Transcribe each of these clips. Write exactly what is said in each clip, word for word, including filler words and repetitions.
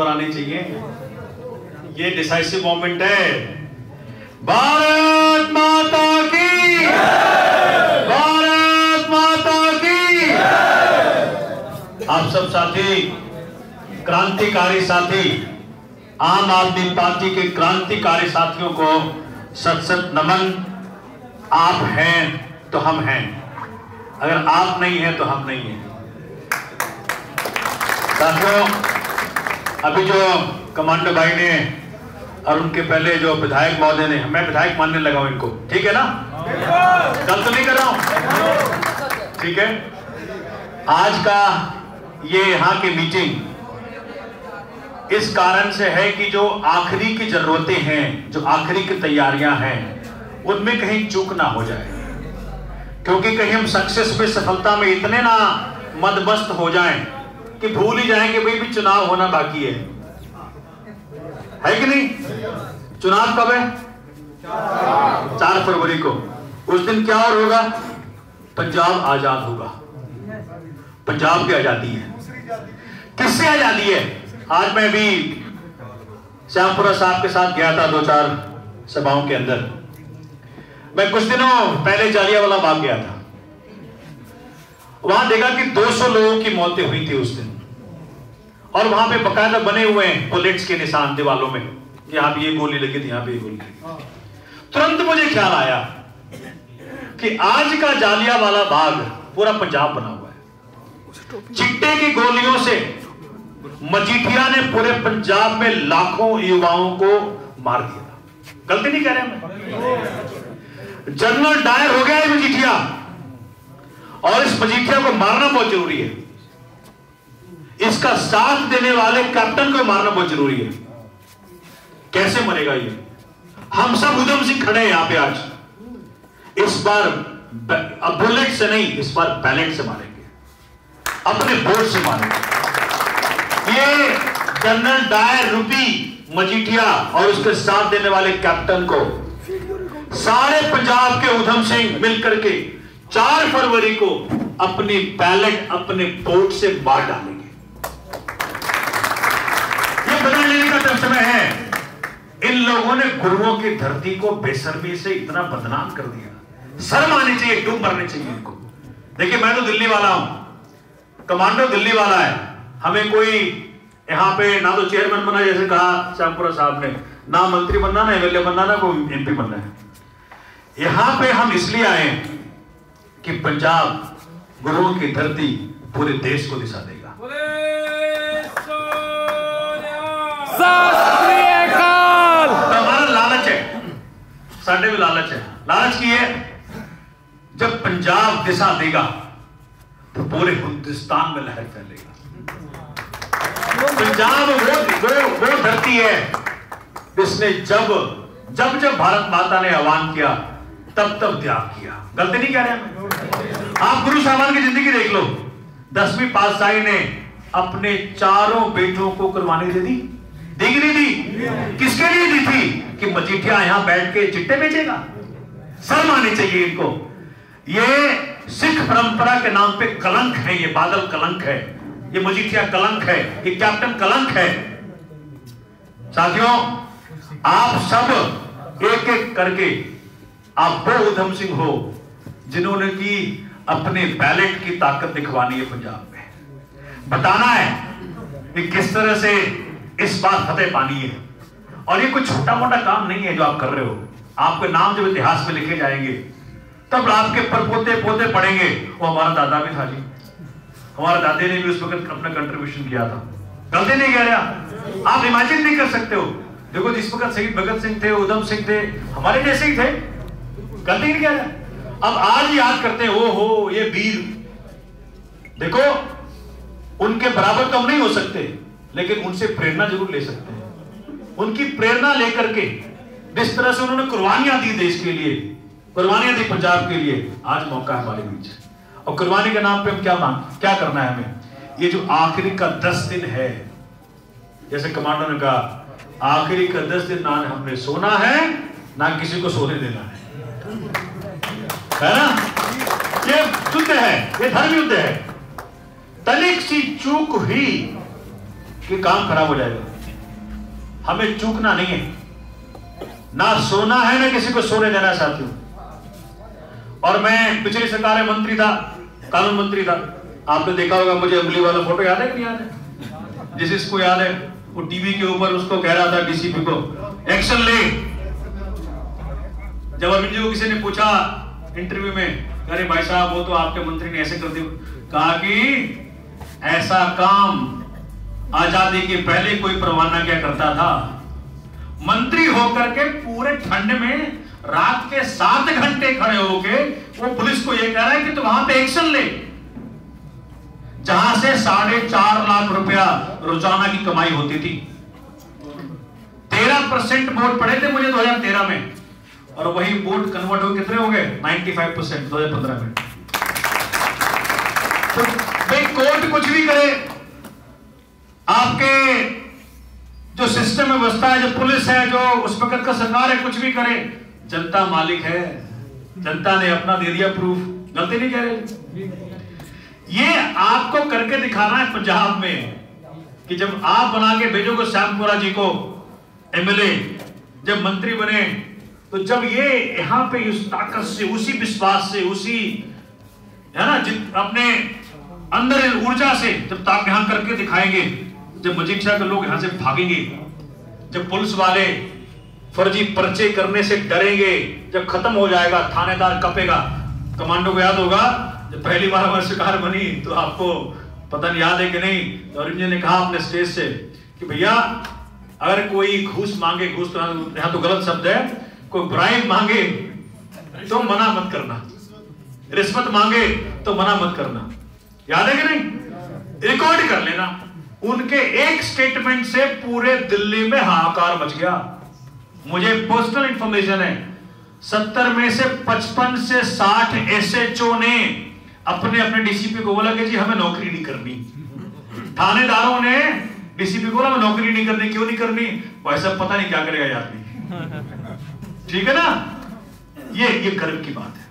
पर आने चाहिए। ये डिसाइसिव मोमेंट है। भारत माता की जय, भारत माता की जय। आप सब साथी, क्रांतिकारी साथी, आम आदमी पार्टी के क्रांतिकारी साथियों को सत सत नमन। आप हैं तो हम हैं, अगर आप नहीं हैं तो हम नहीं हैं। साथियों, अभी जो कमांडो भाई ने और उनके पहले जो विधायक महोदय ने, मैं विधायक मानने लगा हूं इनको, ठीक है ना? गलत तो नहीं कर रहा हूं, ठीक है? आज का ये यहाँ की मीटिंग इस कारण से है कि जो आखिरी की जरूरतें हैं, जो आखिरी की तैयारियां हैं, उनमें कहीं चूक ना हो जाए, क्योंकि कहीं हम सक्सेस में, सफलता में इतने ना मदमस्त हो जाएं कि भूल ही जाएं कि भाई भी चुनाव होना बाकी है। है कि नहीं? चुनाव कब है? चार फरवरी को। उस दिन क्या और होगा? पंजाब आजाद होगा। पंजाब की आजादी है। किससे आजादी है? आज मैं भी श्यामपुरा साहब के साथ गया था, दो चार सभाओं के अंदर। मैं कुछ दिनों पहले जलियांवाला बाग गया था, वहां देखा कि दो सौ लोगों की मौतें हुई थी उस दिन, और वहां पे बकायदा बने हुए हैं बुलेट्स के निशान दीवालों में, यहाँ पे ये गोली लगी थी, यहाँ पे ये गोली लगी। तुरंत मुझे ख्याल आया कि आज का जलियांवाला बाग पूरा पंजाब बना हुआ है। चिट्टे की गोलियों से मजीठिया ने पूरे पंजाब में लाखों युवाओं को मार दिया। गलती नहीं कह रहे मैं। जनरल डायर हो गया है मजीठिया, और इस मजीठिया को मारना बहुत जरूरी है। इसका साथ देने वाले कैप्टन को मारना बहुत जरूरी है। कैसे मरेगा ये? हम सब उधम सिंह खड़े हैं यहां पे आज। इस बार बुलेट से नहीं, इस बार बैलेट से मारेंगे, अपने वोट से मारेंगे। ये जनरल डायर, रूपी, मजीठिया और उसके साथ देने वाले कैप्टन को सारे पंजाब के उधम सिंह मिलकर के चार फरवरी को अपनी बैलेट, अपने वोट से मार डालेंगे। ये बदल लेने का समय है। इन लोगों ने गुरुओं की धरती को बेशर्मी से इतना बदनाम कर दिया, शर्म आनी चाहिए, डूब मरने चाहिए इनको। देखिए, मैं तो दिल्ली वाला हूं, कमांडो दिल्ली वाला है। हमें कोई यहाँ पे ना तो चेयरमैन बनना, जैसे कहा श्यामपुरा साहब ने, ना मंत्री बनना, ना एमएलए बनना, ना कोई एमपी बनना है। यहाँ पे हम इसलिए आए कि पंजाब गुरुओं की धरती पूरे देश को दिशा देगा। हमारा लालच है, साढ़े में लालच है। लालच की है, जब पंजाब दिशा देगा तो पूरे हिंदुस्तान में लहर फैलेगा। पंजाब वो वो वो धरती है जिसने जब जब जब भारत माता ने आह्वान किया, तब तब त्याग किया। गलती नहीं कह रहे हैं। आप गुरु साहबान की जिंदगी देख लो। दसवीं पातशाही ने अपने चारों बेटों को कुर्बानी दे दी। दी नहीं दी? किसके लिए दी थी? कि मजीठिया यहां बैठ के चिट्टे बेचेगा। शर्म आनी चाहिए इनको। ये सिख परंपरा के नाम पे कलंक है। ये बादल कलंक है, ये मजीठिया कलंक है, ये कैप्टन कलंक है। साथियों, आप सब एक एक करके आप वो उधम सिंह हो जिन्होंने की अपने बैलेट की ताकत दिखवानी है पंजाब में। बताना है कि किस तरह से इस बार फतेह पानी है। और ये कोई छोटा मोटा काम नहीं है जो आप कर रहे हो। आपके नाम जब इतिहास में लिखे जाएंगे, तब आपके परपोते पोते पढ़ेंगे, वो हमारा दादा भी था जी, हमारे दादे ने भी उस वक्त अपना कंट्रीब्यूशन किया था। गलती नहीं कह रहा। आप इमेजिन नहीं कर सकते हो। देखो, जिस वक्त शहीद भगत सिंह थे, उधम सिंह थे, हमारे जैसे ही थे। गलती नहीं कह रहा। अब आज याद करते हो, हो ये वीर। देखो, उनके बराबर तो हम नहीं हो सकते, लेकिन उनसे प्रेरणा जरूर ले सकते हैं। उनकी प्रेरणा लेकर के जिस तरह से उन्होंने कुर्बानियां दी देश के लिए, कुर्बानियां दी पंजाब के लिए, आज मौका है हमारे बीच। और कुर्बानी के नाम पे हम क्या मांग क्या करना है हमें? ये जो आखिरी का दस दिन है, जैसे कमांडो ने कहा, आखिरी का दस दिन ना हमने सोना है, ना किसी को सोने देना है, है ना? ये युद्ध है, ये धर्म युद्ध है। तनिक सी चूक हुई कि काम खराब हो जाएगा। हमें चूकना नहीं है, ना सोना है ना किसी को सोने देना है साथियों। और मैं पिछली सरकार में मंत्री था, कानून मंत्री था, आपने देखा होगा मुझे उंगली वाला फोटो याद है कि नहीं याद है? जिस इसको याद है वो टीवी के ऊपर उसको कह रहा था डीसीपी को, एक्शन ले। जब अरविंद जी को किसी ने पूछा इंटरव्यू में, अरे भाई साहब वो तो आपके मंत्री ने ऐसे कर दिया, कहा कि ऐसा काम आजादी के पहले कोई परवाना क्या करता था। मंत्री होकर के पूरे ठंड में रात के सात घंटे खड़े होके वो पुलिस को यह कह रहा है कि तो वहां पे एक्शन ले, जहां से साढ़े चार लाख रुपया रोजाना की कमाई होती थी। तेरह परसेंट वोट पड़े थे मुझे दो हज़ार तेरह में, और वही वोट कन्वर्ट हो कितने हो गए पचानवे परसेंट दो हज़ार पंद्रह में। तो भाई कोर्ट कुछ भी करे, आपके जो सिस्टम व्यवस्था है, जो पुलिस है, जो उस वक्त का सरकार है, कुछ भी करे, जनता मालिक है। जनता ने अपना दे दिया प्रूफ, गलती नहीं कह रहे। ये आपको करके दिखाना है पंजाब में कि जब आप बना के भेजोगे श्यामपुरा जी को एमएलए, जब मंत्री बने, तो जब ये यहाँ पे उस ताकत से, उसी विश्वास से, उसी है ना अपने अंदर ऊर्जा से जब ताक यहाँ करके दिखाएंगे, जब मजिठिया के लोग यहाँ से भागेंगे, जब पुलिस वाले फर्जी पर्चे करने से डरेंगे, जब खत्म हो जाएगा, थानेदार कपेगा। कमांडो को याद होगा जब पहली बार हमारी सरकार बनी तो आपको पता नहीं याद है कि नहीं, तो अरविंद जी ने कहा अपने स्टेज से कि भैया अगर कोई घूस मांगे, घूस तो यहाँ तो गलत शब्द है, कोई ब्राइब मांगे तो मना मत करना, रिश्वत मांगे तो मना मत करना। याद है कि नहीं? रिकॉर्ड कर लेना। उनके एक स्टेटमेंट से पूरे दिल्ली में हाहाकार मच गया। मुझे पर्सनल इंफॉर्मेशन है, सत्तर में से पचपन से साठ एस एच ओ ने अपने अपने डीसीपी को बोला कि जी हमें नौकरी नहीं करनी। थानेदारों ने डीसीपी को बोला हमें नौकरी नहीं करनी। क्यों नहीं करनी? भाई साहब पता नहीं क्या करेगा यार। ठीक है ना, ये ये गर्व की बात है।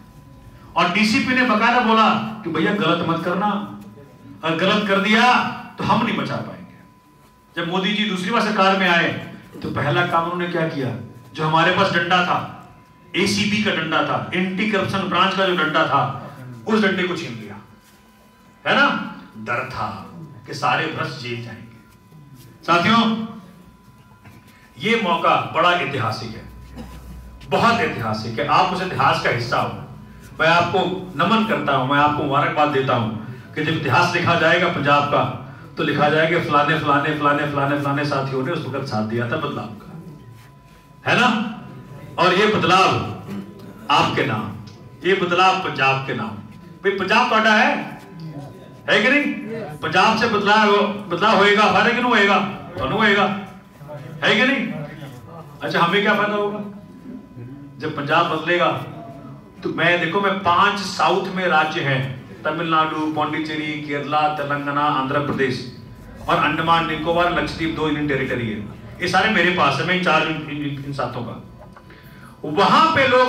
और डीसीपी ने बकायदा बोला कि भैया गलत मत करना, अगर गलत कर दिया तो हम नहीं बचा पाएंगे। जब मोदी जी दूसरी बार सरकार में आए तो पहला काम उन्होंने क्या किया, जो हमारे पास डंडा था, ए सी बी का डंडा था, एंटी करप्शन ब्रांच का जो डंडा था, उस डंडे को छीन लिया। है ना, डर था कि सारे भ्रष्ट जेल जाएंगे। साथियों ये मौका बड़ा ऐतिहासिक है, बहुत ऐतिहासिक है। आप उस इतिहास का हिस्सा हो, मैं आपको नमन करता हूं, मैं आपको मुबारकबाद देता हूं कि जब इतिहास लिखा जाएगा पंजाब का तो लिखा जाएगा फलाने फलाने फलाने फलाने फलाने साथियों ने उस वक्त साथ दिया था बदलाव का। है ना, और ये बदलाव आपके नाम, ये बदलाव पंजाब के नाम। भाई पंजाब बाटा है, है कि नहीं? पंजाब से बदलाव बदलाव होएगा, हमारे क्यों होएगा, तो होएगा, है कि नहीं? अच्छा हमें क्या फायदा होगा जब पंजाब बदलेगा? तो मैं देखो, मैं पांच साउथ में राज्य हैं, तमिलनाडु, पौंडीचेरी, केरला, तेलंगाना, आंध्र प्रदेश और अंडमान निकोबार लक्षद्वीप, दो इंडियन टेरिटरी है, ये सारे मेरे पास है, मैं इंचार्ज इन सातों का। वहां पे लोग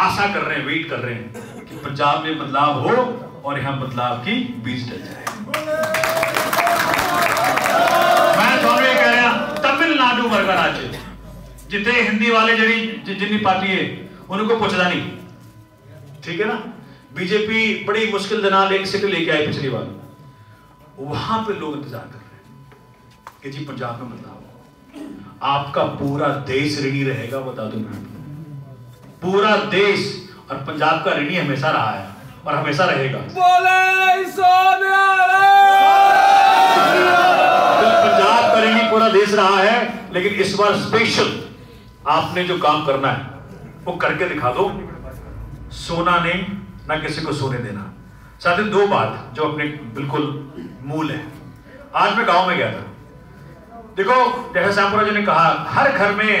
आशा कर रहे हैं, वेट कर रहे हैं कि पंजाब में बदलाव हो और यहां बदलाव की बीज डल जाए। मैं थोड़ा कह रहा, तमिलनाडु वर्गा राज्य जितने हिंदी वाले जड़ी जितनी पार्टी है उनको पहुंचना नहीं, ठीक है ना। बीजेपी बड़ी मुश्किल दनाल एक सीट लेके आई पिछली बार, वहां पे लोग इंतजार कर रहे हैं कि जी पंजाब में बदलाव। आपका पूरा देश रेडी रहेगा, बता दो मैं, पूरा देश। और पंजाब का ऋणी हमेशा रहा है और हमेशा रहेगा। पंजाब का ऋणी पूरा देश रहा है, लेकिन इस बार स्पेशल आपने जो काम करना है वो करके दिखा दो। सोना नहीं, ना किसी को सोने देना। साथ ही दो बात जो अपने बिल्कुल मूल है। आज मैं गांव में गया था, देखो जैसे श्यामपुरा जी ने कहा, हर घर में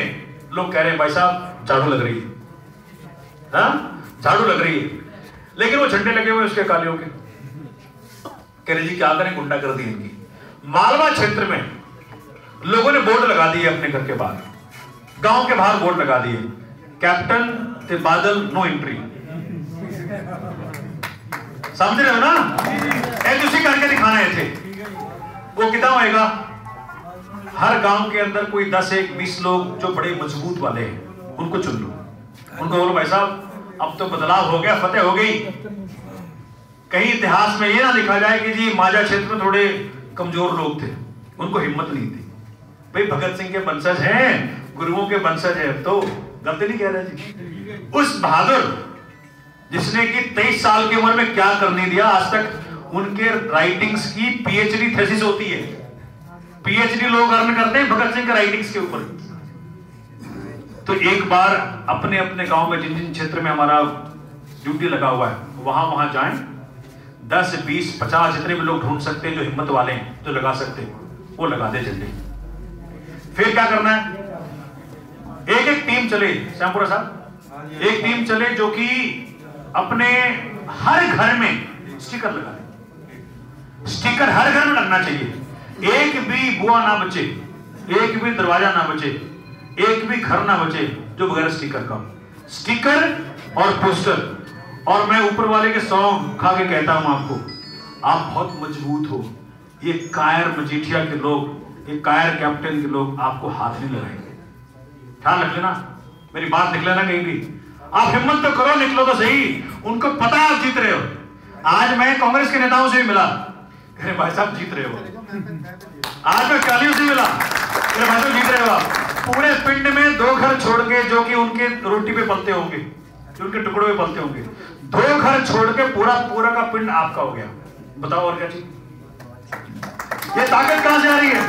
लोग कह रहे हैं भाई साहब चालू लग रही है, झाड़ू लग रही है, लेकिन वो झंडे लगे हुए उसके कालियों के, कह रहे जी क्या करें, गुंडा कर दी इनकी। मालवा क्षेत्र में लोगों ने बोर्ड लगा दिए अपने घर के बाहर, गांव के बाहर बोर्ड लगा दिए, कैप्टन ते बादल नो एंट्री। समझ रहे हो ना? एक दूसरे करके दिखाना है थे वो कितना होएगा, हर गांव के अंदर कोई दस एक बीस लोग जो बड़े मजबूत वाले हैं उनको चुन लो, उनको बोलो भाई साहब अब तो बदलाव हो गया, फतेह हो गई। कहीं इतिहास में ये ना लिखा जाए कि जी माजा क्षेत्र में थोड़े कमजोर लोग थे, उनको हिम्मत नहीं थी। भाई भगत सिंह के वंशज हैं, गुरुओं के वंशज हैं, तो गलती नहीं कह रहा जी। उस बहादुर जिसने कि तेईस साल की उम्र में क्या करने दिया, आज तक उनके राइटिंग्स की पीएचडी थीसिस होती है, पीएचडी लोग अर्न करते हैं भगत सिंह के राइटिंग्स के ऊपर। तो एक बार अपने अपने गांव में जिन जिन क्षेत्र में हमारा ड्यूटी लगा हुआ है वहां वहां जाएं, दस बीस पचास जितने भी लोग ढूंढ सकते हैं जो हिम्मत वाले हैं, जो लगा सकते हैं वो लगा दे झंडे। फिर क्या करना है, एक एक टीम चले श्यामपुरा साहब, एक टीम चले जो कि अपने हर घर में स्टिकर लगा दे। स्टिकर हर घर में लगना चाहिए, एक भी बुआ ना बचे, एक भी दरवाजा ना बचे, एक भी घर ना बचे जो बगैर स्टिकर का। स्टिकर और पोस्टर। और मैं ऊपर वाले के सौ खा के कहता हूं आपको, आप बहुत मजबूत हो, ये कायर मजीठिया के लोग, ये कायर कैप्टन के लोग आपको हाथ नहीं लगाएंगे। ख्याल रख लेना, मेरी बात निकले ना कहीं भी, आप हिम्मत तो करो, निकलो तो सही। उनको पता है आप जीत रहे हो। आज मैं कांग्रेस के नेताओं से भी मिला, अरे भाई साहब जीत रहे हो। आज मैं अकालियों से मिला, अरे भाई साहब जीत रहे हो आप। पूरे पिंड में दो घर छोड़ के जो कि उनके रोटी पे पलते होंगे, जो उनके टुकड़ों में पलते होंगे, दो घर छोड़ के पूरा पूरा का पिंड आपका हो गया। बताओ और क्या चीज, ये ताकत कहां से आ रही है?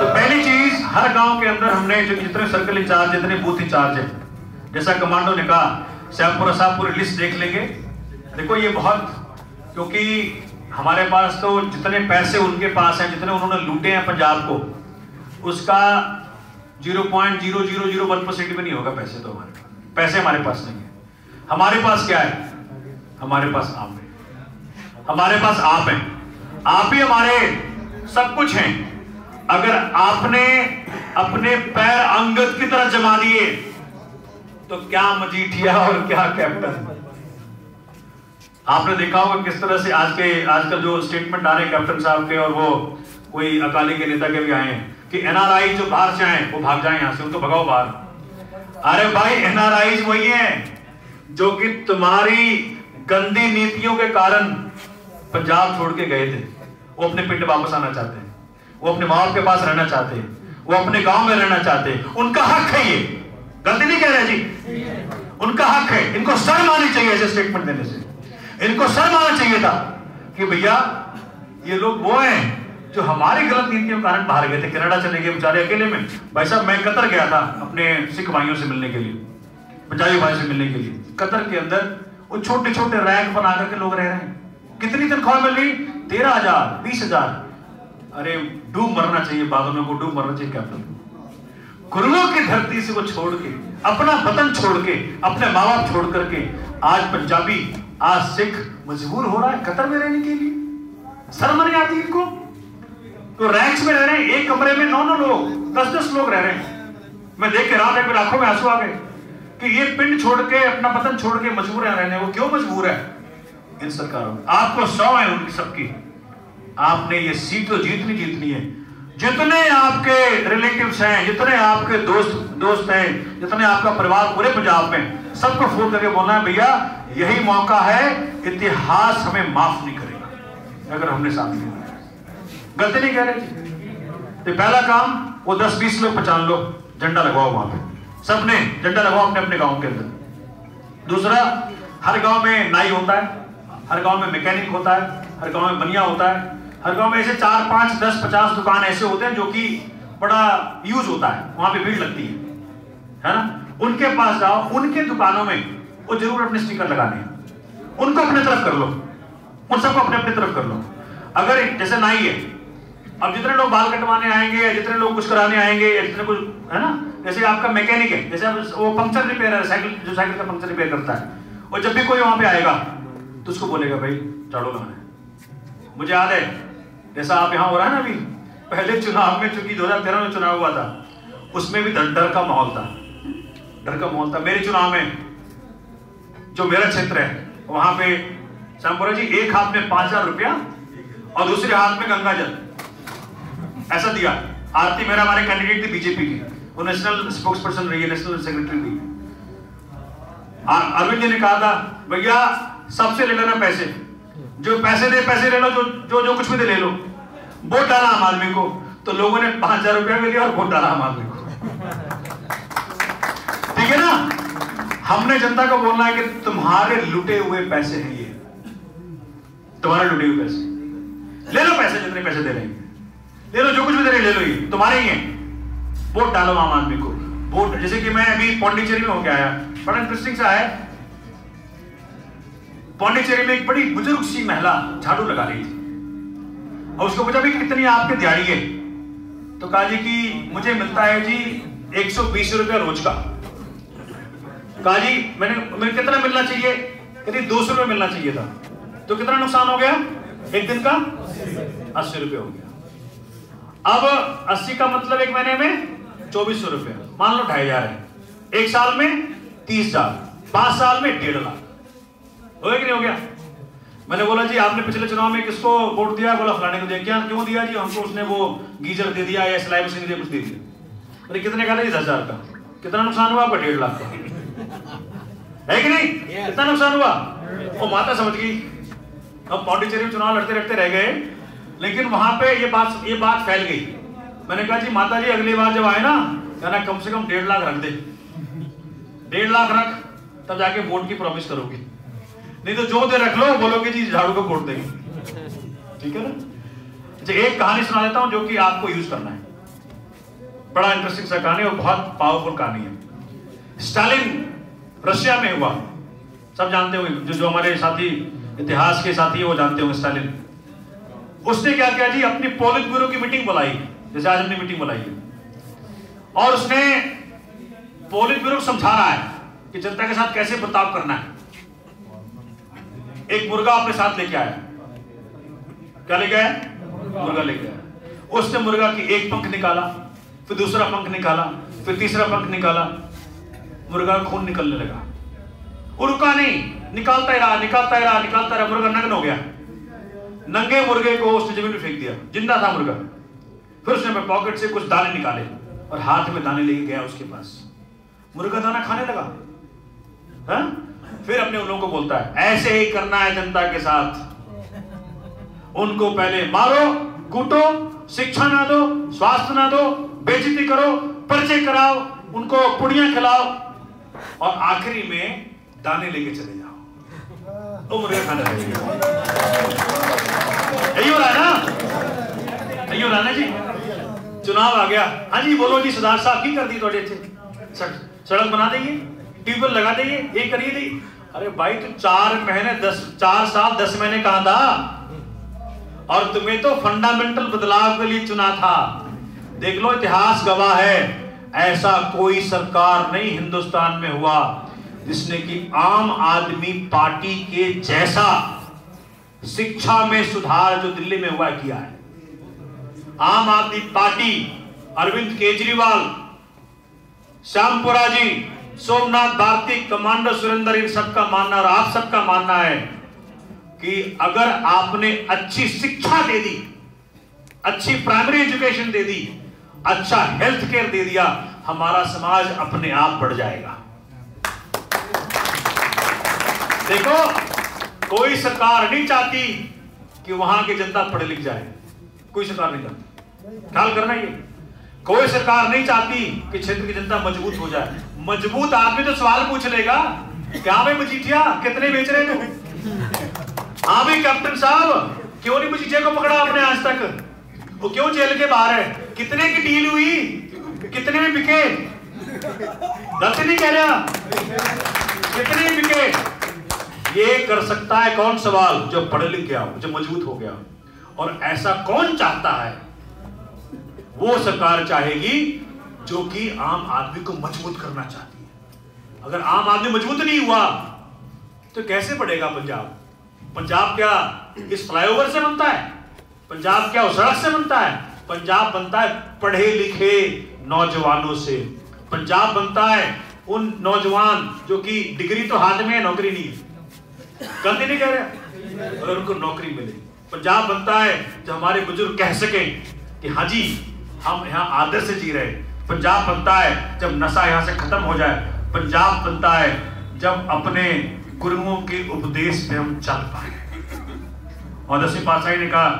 तो पहली चीज हर गांव के अंदर हमने जो जितने सर्कल इंचार्ज, जितने बूथ इंचार्ज है, जैसा कमांडो ने कहा श्यामपुरा साहब पूरी लिस्ट देख लेंगे। देखो ये बहुत, क्योंकि हमारे पास तो जितने पैसे उनके पास हैं, जितने उन्होंने लूटे हैं पंजाब को, उसका zero point zero zero zero one percent भी नहीं होगा पैसे। तो हमारे पास पैसे हमारे पास नहीं है। हमारे पास क्या है? हमारे पास आप है, हमारे पास आप हैं, आप ही हमारे सब कुछ हैं। अगर आपने अपने पैर अंगद की तरह जमा दिए तो क्या मजीठिया और क्या कैप्टन। आपने देखा होगा किस तरह से आज के आजकल जो स्टेटमेंट आ रहे हैं कैप्टन साहब के, और वो कोई अकाली के नेता के भी आए हैं कि एनआरआई जो बाहर से आए वो भाग जाए यहाँ से, उनको भगाओ बाहर। अरे भाई एनआरआई वही है जो कि तुम्हारी गंदी नीतियों के कारण पंजाब छोड़ के गए थे। वो अपने पिंड वापस आना चाहते हैं, वो अपने माँ बाप के पास रहना चाहते हैं, वो अपने गांव में रहना चाहते हैं। उनका हक है, ये गलती नहीं कह रहे जी, उनका हक है। इनको शर्म आनी चाहिए ऐसे स्टेटमेंट देने से, इनको शर्म आना चाहिए था कि भैया ये लोग वो है जो हमारी गलत नीतियों के कारण बाहर गए थे, कनाडा चले गए बेचारे अकेले में। भाई साहब मैं कतर गया था अपने सिख भाइयों से मिलने के लिए, पंजाबी भाई से मिलने के लिए। कतर के अंदर वो छोटे छोटे रैंक बना करके लोग रह रहे हैं। कितनी तनख्वाह मिल रही? तेरह हजार बीस हजार। अरे डूब मरना चाहिए बादलों को, डूब मरना चाहिए कैप्टन। गुरुओं की धरती से वो छोड़ के, अपना वतन छोड़ के, अपने माँ बाप छोड़ करके आज पंजाबी, आज सिख मजबूर हो रहा है कतर में रहने के लिए। शर्म नहीं आती इनको? तो रैंक्स में रह रहे हैं, एक कमरे में नौ नौ लोग, दस दस लोग रह रहे हैं। मैं देख के रात में आंखों में आंसू आ गए कि ये पिंड छोड़ के, अपना वतन छोड़ के मजबूर है रहने। वो क्यों मजबूर है? इन सरकारों में आपको सौ है उनकी सबकी। आपने ये सीट तो जीतनी जीतनी है। जितने आपके रिलेटिव्स हैं, जितने आपके दोस्त दोस्त हैं, जितने आपका परिवार पूरे पंजाब में, सबको फोन करके बोलना है भैया यही मौका है, इतिहास हमें माफ नहीं करेगा अगर हमने साथ नहीं दिया। गलती नहीं कह रहे। तो पहला काम वो दस बीस लोग पहचान लो, झंडा लगवाओ वहां पे, सबने झंडा लगाओ अपने अपने गांव के अंदर। दूसरा, हर गांव में नाई होता है, हर गांव में मैकेनिक होता है, हर गांव में बनिया होता है, हर गांव में ऐसे चार पांच दस पचास दुकान ऐसे होते हैं जो कि बड़ा यूज होता है, वहां पे भीड़ लगती है, है ना। उनके पास जाओ, उनके दुकानों में वो जरूर अपने स्टिकर लगाने हैं, उनको अपने तरफ कर लो, उन सबको अपने अपने तरफ कर लो। अगर जैसे नाई है, अब जितने लोग बाल कटवाने आएंगे या जितने लोग कुछ कराने आएंगे या जितने कुछ, है ना। जैसे आपका मैकेनिक है, जैसे आप वो पंक्चर रिपेयर, साइकिल जो साइकिल का पंक्चर रिपेयर करता है, और जब भी कोई वहां पे आएगा तो उसको बोलेगा भाई झाड़ू लगाना है। मुझे याद है जैसा आप यहाँ हो रहा है ना अभी, पहले चुनाव में, चूंकि दो हजार तेरह में चुनाव हुआ था, उसमें भी डर का माहौल था, डर का माहौल था। मेरे चुनाव में जो मेरा क्षेत्र है वहां पे श्यामपुरा जी, एक हाथ में पांच हजार रुपया और दूसरे हाथ में गंगा जल ऐसा दिया। आरती मेरा हमारे कैंडिडेट थी बीजेपी की, वो नेशनल स्पोक्स पर्सन रही है, नेशनल सेक्रेटरी भी। अरविंद जी ने कहा था भैया सबसे ले लेना पैसे, जो पैसे दे पैसे ले लो, जो जो जो कुछ भी दे ले लो, वोट डाला आम आदमी को। तो लोगों ने पांच हजार रुपया भी लिया और वोट डाला आम आदमी को। ठीक है ना, हमने जनता को बोलना है कि तुम्हारे लुटे हुए पैसे हैं, ये तुम्हारे लुटे हुए पैसे ले लो, पैसे जितने पैसे दे रहे हैं ले लो, जो कुछ भी दे रहे ले लो, ये तुम्हारे ही है, वोट डालो आम आदमी को। वोट जैसे कि मैं अभी पौंडीचेरी में होके आया, बड़ा इंटरेस्टिंग सा है। पौंडीचेरी में एक बड़ी बुजुर्ग सी महिला झाड़ू लगा रही थी और उसको पूछा भी कितनी आपके दिहाड़ी है, तो कहा जी कि मुझे मिलता है जी एक सौ बीस रुपया रोज का। कहा जी मैंने मुझे कितना मिलना चाहिए, यदि दो सौ रुपये मिलना चाहिए था, तो कितना नुकसान हो गया, एक दिन का अस्सी रुपये हो गया। अब अस्सी का मतलब एक महीने में चौबीस सौ रुपये, मान लो ढाई हजार है, एक साल में तीस हजार, पांच साल में डेढ़ लाख, हो गया कि नहीं हो गया। मैंने बोला जी आपने पिछले चुनाव में किसको वोट दिया, बोला फलाने को दिया। क्या क्यों दिया जी, हमको उसने वो गीजर दे दिया या सिलाई मशीन दे दिया, कुछ दे दिया। मैंने कितने का था, दस हजार का, कितना नुकसान हुआ आपका, डेढ़ लाख का, है कि नहीं, कितना नुकसान हुआ। वो माता समझ गई। अब पौंडीचेरी में चुनाव लड़ते लड़ते रह गए, लेकिन वहां पे ये बात ये बात फैल गई। मैंने कहा जी माता जी अगली बार जब आए ना, कहना कम से कम डेढ़ लाख रख दे, डेढ़ लाख रख, तब जाके वोट की प्रॉमिस करोगे, नहीं तो जो दे रख लो बोलोगे जी झाड़ू को वोट देंगे। ठीक है ना। अच्छा एक कहानी सुना देता हूँ जो कि आपको यूज करना है, बड़ा इंटरेस्टिंग सा कहानी और बहुत पावरफुल कहानी है। स्टालिन रशिया में हुआ, सब जानते होंगे, जो जो हमारे साथी इतिहास के साथी वो जानते होंगे। स्टालिन उसने क्या किया जी, अपनी पोलिट ब्यूरो की मीटिंग बुलाई, जैसे आज हमने मीटिंग बुलाई है, और उसने पोलिट ब्यूरो को समझा रहा है कि जनता के साथ कैसे बर्ताव करना है। एक मुर्गा अपने साथ लेके आया, क्या लेके आया, मुर्गा लेके आया। उसने मुर्गा की एक पंख निकाला, फिर दूसरा पंख निकाला, फिर तीसरा पंख निकाला, मुर्गा खून निकलने लगा। और रुका नहीं, निकालता ही रहा, निकालता ही रहा, निकालता रहा, मुर्गा नग्न हो गया। नंगे मुर्गे को उसने जमीन में फेंक दिया, जिंदा था मुर्गा। फिर उसने पॉकेट से कुछ दाने निकाले और हाथ में दाने लेके गया उसके पास, मुर्गा दाना खाने लगा। हा? फिर अपने उन लोगों को बोलता है ऐसे ही करना है जनता के साथ, उनको पहले मारो, कूटो, शिक्षा ना दो, स्वास्थ्य ना दो, बेइज्जती करो, पर्चे कराओ, उनको पुड़िया खिलाओ, और आखिरी में दाने लेके चले जाओ, तो मुर्गा खाने लगेगा। यही हो रहा है ना, यही हो रहा है ना जी। चुनाव आ गया, हाँ जी बोलो जी सरदार साहब की कर दी, थोड़े अच्छे सड़क बना देंगे, ट्यूबवेल लगा देंगे, ये करिए दी। अरे भाई तू चार महीने दस चार साल दस महीने कहा था, और तुम्हें तो फंडामेंटल बदलाव के लिए चुना था। देख लो इतिहास गवाह है, ऐसा कोई सरकार नहीं हिंदुस्तान में हुआ जिसने कि आम आदमी पार्टी के जैसा शिक्षा में सुधार जो दिल्ली में हुआ किया है। आम आदमी पार्टी, अरविंद केजरीवाल, श्यामपुरा जी, सोमनाथ भारती, कमांडर सुरेंद्र, इन सबका मानना और आप सबका मानना है कि अगर आपने अच्छी शिक्षा दे दी, अच्छी प्राइमरी एजुकेशन दे दी, अच्छा हेल्थ केयर दे दिया, हमारा समाज अपने आप बढ़ जाएगा। देखो कोई सरकार नहीं चाहती कि वहां की जनता पढ़े लिख जाए, कोई सरकार नहीं चाहती, ख्याल करना ये, कोई सरकार नहीं चाहती कि क्षेत्र की जनता मजबूत हो जाए। मजबूत आदमी तो सवाल पूछ लेगा, क्या भाई मजीठिया कितने बेच रहे तू, हाँ भाई कैप्टन साहब क्यों नहीं मजीठिया को पकड़ा आपने आज तक, वो क्यों जेल के बाहर है, कितने की डील हुई, कितने में बिके, गलत नहीं कह रहा, कितने में बिके। ये कर सकता है कौन सवाल, जो पढ़ लिख गया, जो मजबूत हो गया। और ऐसा कौन चाहता है, वो सरकार चाहेगी जो कि आम आदमी को मजबूत करना चाहती है। अगर आम आदमी मजबूत नहीं हुआ तो कैसे बढ़ेगा पंजाब। पंजाब क्या इस फ्लाईओवर से बनता है, पंजाब क्या उस सड़क से बनता है, पंजाब बनता है पढ़े लिखे नौजवानों से, पंजाब बनता है उन नौजवान जो कि डिग्री तो हाथ में है, नौकरी नहीं है, गलती नहीं कह रहे, अगर उनको नौकरी मिले पंजाब बनता है जो हमारे बुजुर्ग कह सकें कि हाँ जी हम यहाँ आदर से जी रहे हैं। पंजाब बनता है जब नशा यहाँ से खत्म हो जाए। पंजाब बनता है जब अपने गुरुओं के उपदेश में हम चल पाए। और दसवीं पातशाही ने कहा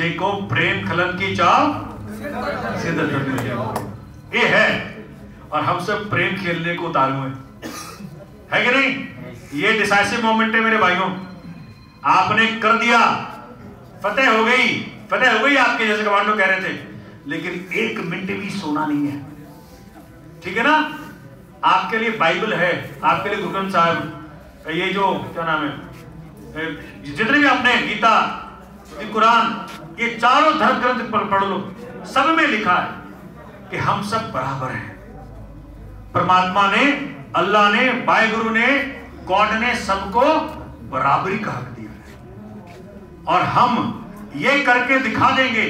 जेको प्रेम खलन की चाह सिद्ध ये है, और हम सब प्रेम खेलने को उतारू हैं, है कि नहीं? ये डिसाइसिव मोमेंट है मेरे भाइयों। आपने कर दिया, फतेह हो गई, फतेह हो गई आपके, जैसे कमांडो कह रहे थे, लेकिन एक मिनट भी सोना नहीं है, ठीक है ना? आपके लिए बाइबल है, आपके लिए गुरु ग्रंथ साहब, ये जो क्या नाम है, जितने भी आपने गीता, कुरान, ये चारों धर्म ग्रंथ पर पढ़ लो, सब में लिखा है कि हम सब बराबर हैं। परमात्मा ने, अल्लाह ने, वाहिगुरु ने, गॉड ने सबको बराबरी का हक दिया है। और हम ये करके दिखा देंगे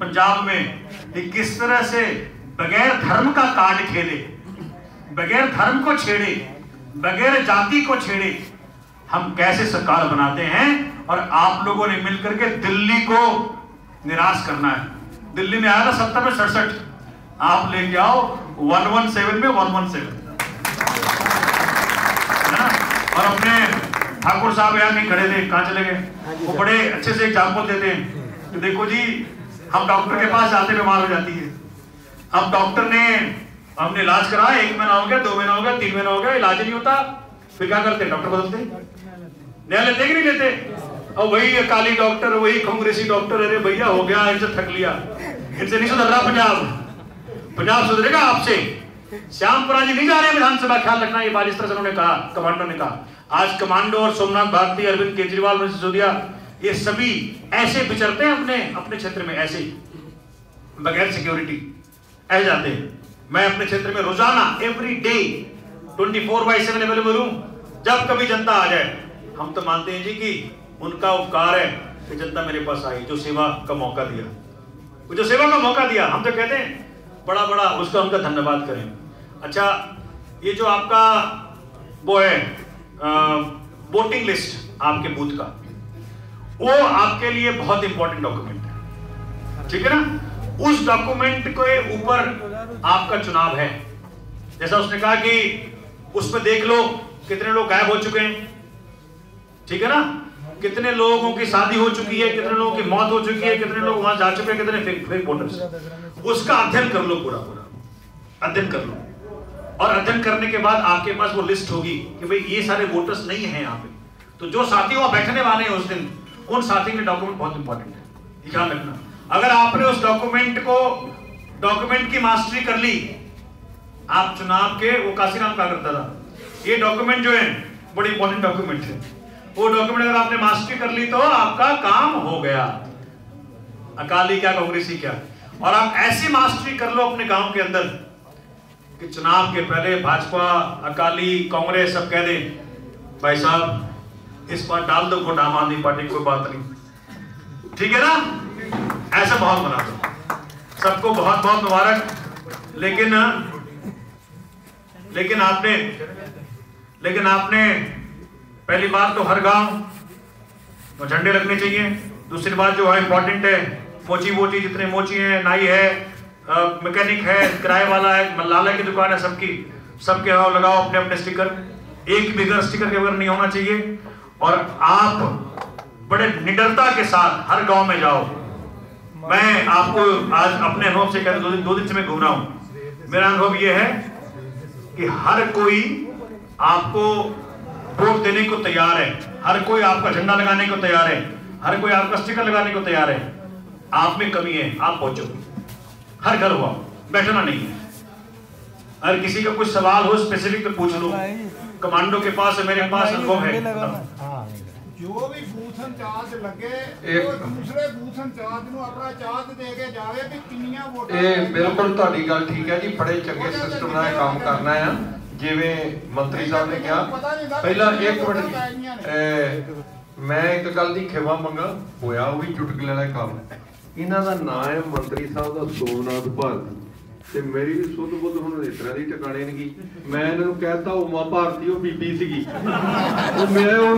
पंजाब में कि किस तरह से बगैर धर्म का कार्ड खेले, बगैर धर्म को छेड़े, बगैर जाति को छेड़े हम कैसे सरकार बनाते हैं। और आप लोगों ने मिलकर के दिल्ली को निराश करना है। दिल्ली में आया था सत्तर में सड़सठ, आप ले जाओ वन वन सेवन में वन वन सेवन, है ना? और अपने ठाकुर साहब यहाँ नहीं खड़े थे, कहाँ चले गए? वो बड़े अच्छे से एग्जाम्पल देते हैं कि देखो जी, हम डॉक्टर के पास जाते बीमार हो जाती है, अब डॉक्टर ने हमने इलाज कराया, एक महीना हो गया, दो महीना हो गया, तीन महीना हो गया, इलाज नहीं होता, फिर क्या करते? डॉक्टर बदलते, नया लेते कि नहीं लेते? और वही अकाली डॉक्टर, वही कांग्रेसी डॉक्टर, अरे भैया हो गया, इनसे थक लिया, इनसे नहीं सुधर रहा पंजाब, पंजाब सुधरेगा आपसे। श्यामपुरा जी नहीं जा रहे विधानसभा, ख्याल रखना। ये बात इस तरह से उन्होंने कहा, कमांडो ने कहा। आज कमांडो और सोमनाथ भारती, अरविंद केजरीवाल, मनोज सिसोदिया, ये सभी ऐसे विचरते हैं अपने अपने क्षेत्र में, ऐसे ही बगैर सिक्योरिटी ऐसे जाते हैं। मैं अपने क्षेत्र में रोजाना, every day, twenty four by seven available हूं। जब कभी जनता आ जाए, हम तो मानते हैं जी कि उनका उपकार है कि जनता मेरे पास आई, जो सेवा का मौका दिया, वो जो सेवा का मौका दिया, हम तो कहते हैं बड़ा बड़ा उसका उनका धन्यवाद करें। अच्छा, ये जो आपका वो है वोटिंग लिस्ट आपके बूथ का, वो आपके लिए बहुत इंपॉर्टेंट डॉक्यूमेंट है, ठीक है ना? उस डॉक्यूमेंट के ऊपर आपका चुनाव है। जैसा उसने कहा कि उसमें देख लो कितने लोग गायब हो चुके हैं, ठीक है ना? कितने लोगों की शादी हो चुकी है, कितने लोगों की मौत हो चुकी है, कितने लोग वहां जा चुके हैं, कितने फेक फेक वोटर्स, उसका अध्ययन कर लो, पूरा पूरा अध्ययन कर लो। और अध्ययन करने के बाद आपके पास वो लिस्ट होगी कि भाई ये सारे वोटर्स नहीं है यहाँ पे, तो जो साथी वहां बैठने वाले हैं उस दिन, उन साथी के डॉक्यूमेंट बहुत इंपॉर्टेंट है, ध्यान रखना। अगर आपने उस डॉक्यूमेंट को, डॉक्यूमेंट की मास्टरी कर ली, आप चुनाव के, वो काशी राम क्या करता था, ये डॉक्यूमेंट जो है बड़ी इंपॉर्टेंट डॉक्यूमेंट है, वो डॉक्यूमेंट अगर आपने मास्टरी कर ली तो आपका काम हो गया, अकाली क्या, कांग्रेसी क्या। और आप ऐसी मास्टरी कर लो अपने गांव के अंदर कि चुनाव के पहले भाजपा, अकाली, कांग्रेस सब कह दे भाई साहब इस बार डाल दो वोट आम आदमी पार्टी, कोई बात नहीं, ठीक है ना? ऐसा बहुत मनाता हूं, सबको बहुत बहुत मुबारक। लेकिन लेकिन आपने लेकिन आपने पहली बात तो हर गांव तो झंडे लगने चाहिए। दूसरी बात जो है इंपॉर्टेंट है, मोची मोची जितने मोची हैं, नाई है, मैकेनिक है, किराए वाला है, मल्लाला की दुकान है, सबकी सबके यहाँ लगाओ अपने अपने स्टिकर, एक भी घर स्टिकर के बगैर नहीं होना चाहिए। और आप बड़े निडरता के साथ हर गाँव में जाओ। मैं आपको आज अपने अनुभव से कह, दो दिन दो दिन से मैं घूम रहा हूँ, मेरा अनुभव यह है कि हर कोई आपको वोट देने को तैयार है, हर कोई आपका झंडा लगाने को तैयार है, हर कोई आपका स्टिकर लगाने को तैयार है। आप में कमी है, आप पहुंचो, हर घर हुआ, बैठना नहीं है। अगर किसी का कुछ सवाल हो स्पेसिफिक तो पूछ लो, कमांडो के पास, मेरे पास अनुभव है। जो भी बूथ इंचार्ज लगे दूसरे बूथ इंचार्ज ਨੂੰ ਆਪਣਾ ਚਾਹਤ ਦੇ ਕੇ ਜਾਵੇ ਕਿ ਕਿੰਨੀਆਂ ਵੋਟਾਂ। ਇਹ ਬਿਲਕੁਲ ਤੁਹਾਡੀ ਗੱਲ ਠੀਕ ਹੈ ਜੀ, ਬੜੇ ਚੰਗੇ ਸਿਸਟਮ ਨਾਲ ਕੰਮ ਕਰਨਾ ਆ। ਜਿਵੇਂ ਮੰਤਰੀ ਸਾਹਿਬ ਨੇ ਕਿਹਾ, ਪਹਿਲਾਂ ਇੱਕ ਮਿੰਟ ਮੈਂ ਇੱਕ ਗੱਲ ਦੀ ਖਿਵਾ ਮੰਗਾ, ਹੋਇਆ ਉਹ ਵੀ ਚੁਟਕਲੇ ਵਾਲਾ ਕੰਮ। ਇਹਨਾਂ ਦਾ ਨਾਂ ਹੈ ਮੰਤਰੀ ਸਾਹਿਬ ਦਾ ਸੋਮਨਾਥ ਭਾਰਤੀ, ਤੇ ਮੇਰੀ ਵੀ ਸੁੱਧ ਬੁੱਧ ਹੁਣ ਰੇਤਰਾ ਦੀ ਟਿਕਾਣੇ ਨਹੀਂ ਗਈ। ਮੈਂ ਇਹਨਾਂ ਨੂੰ ਕਹਿਤਾ ਉਹ ਮਾਂ ਭਾਰਤੀ, ਉਹ ਬੀਬੀ ਸੀਗੀ, ਉਹ ਮੇਰੇ